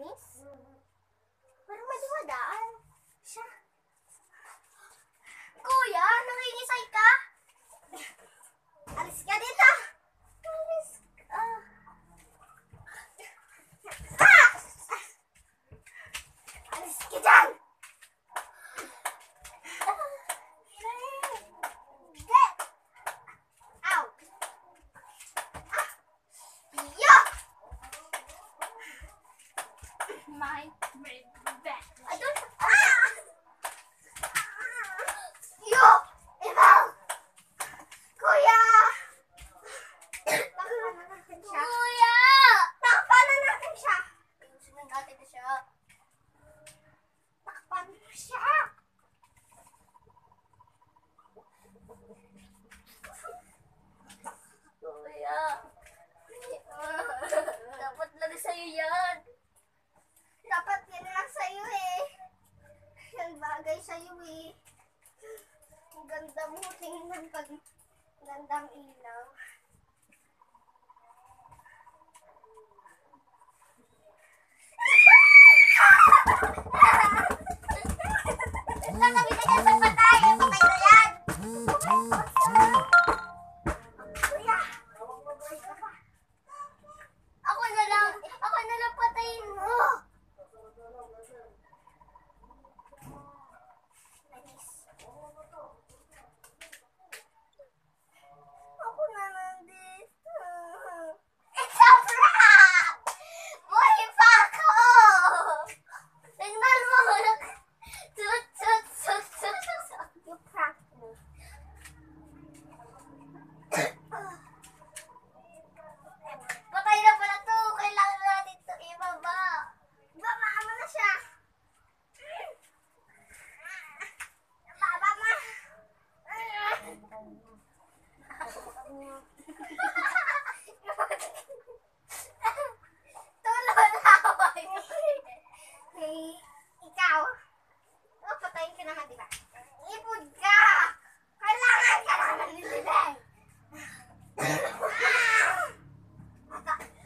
Miss? Parang maliwadaan. Siya. Kuya, nangingisay ka? Alis ka dito. Alis ka. Ah! Alis ka dyan.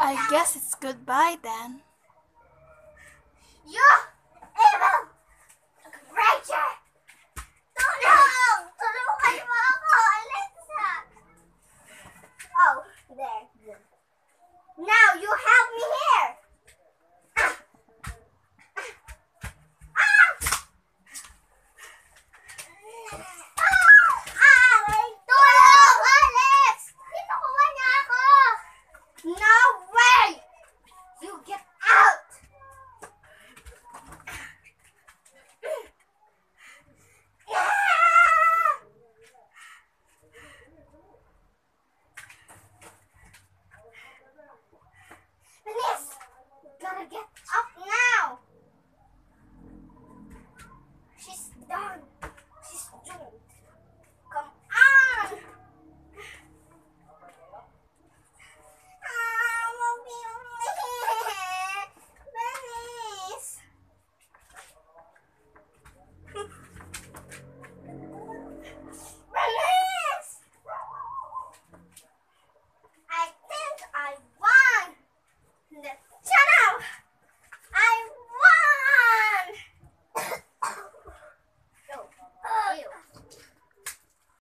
I guess it's goodbye then. Yeah.